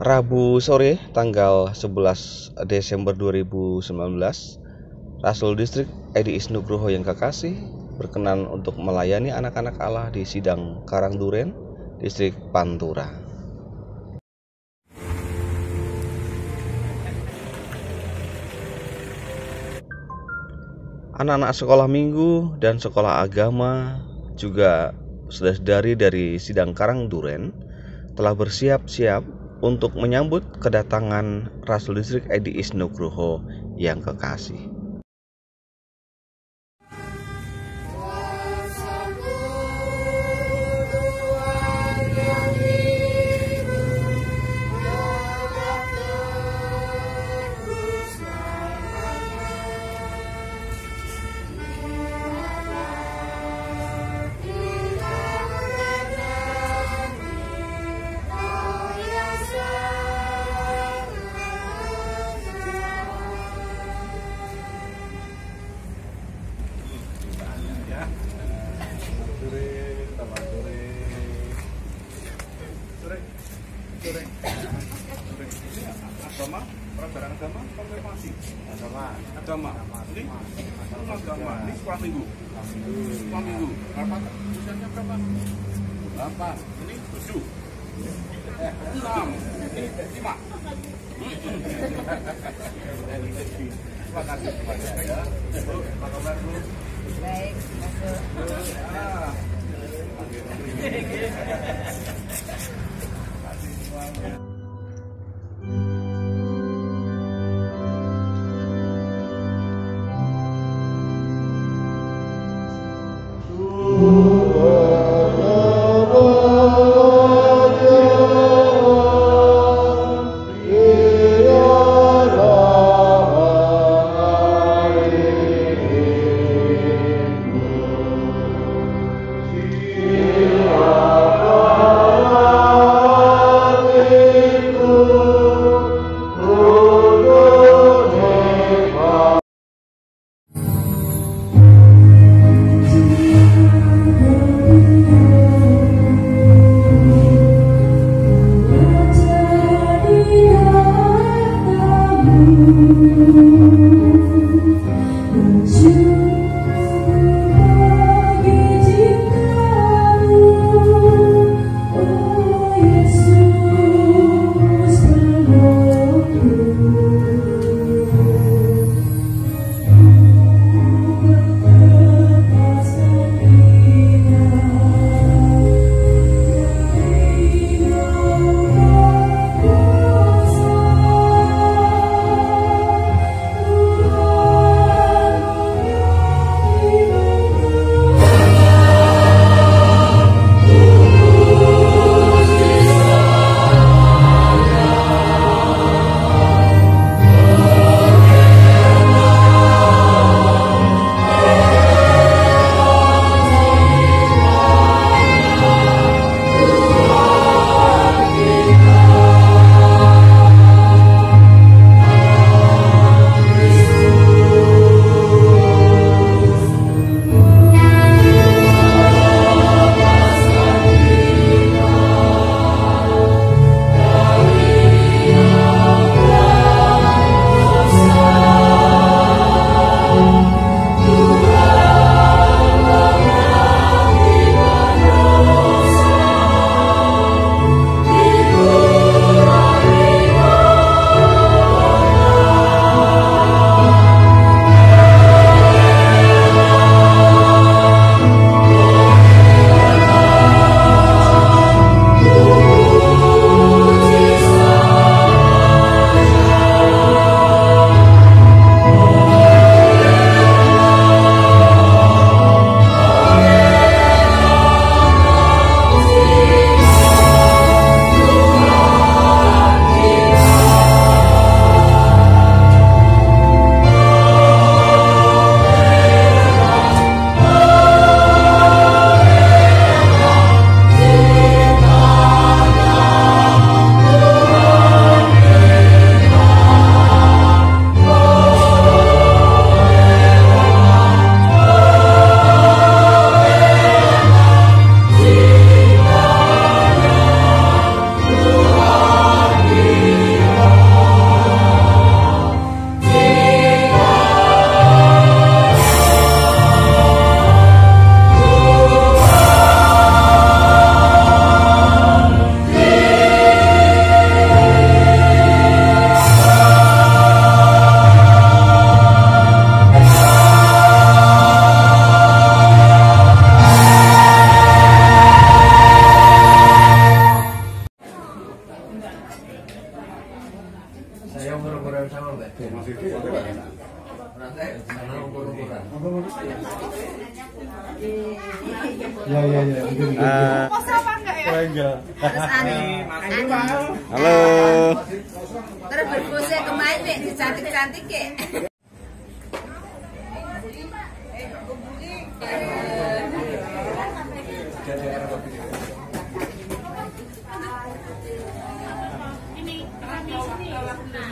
Rabu sore tanggal 11 Desember 2019, Rasul Distrik Edy Isnugroho yang kekasih berkenan untuk melayani anak-anak Allah di Sidang Karangduren, Distrik Pantura. Anak-anak sekolah minggu dan sekolah agama juga saudara-saudari dari Sidang Karangduren telah bersiap-siap untuk menyambut kedatangan Rasul Distrik Edy Isnugroho yang kekasih. Agama ini sekolah minggu. Rapat usianya berapa? 8. Ini 7. 6. Ini 5. Terima kasih banyak ya. Apa kabar Bu? Baik. Amen. Saya umur-umuran sama Mbak. Halo. Terus berpose kemain nih cantik-cantik ya. Ini kami sini.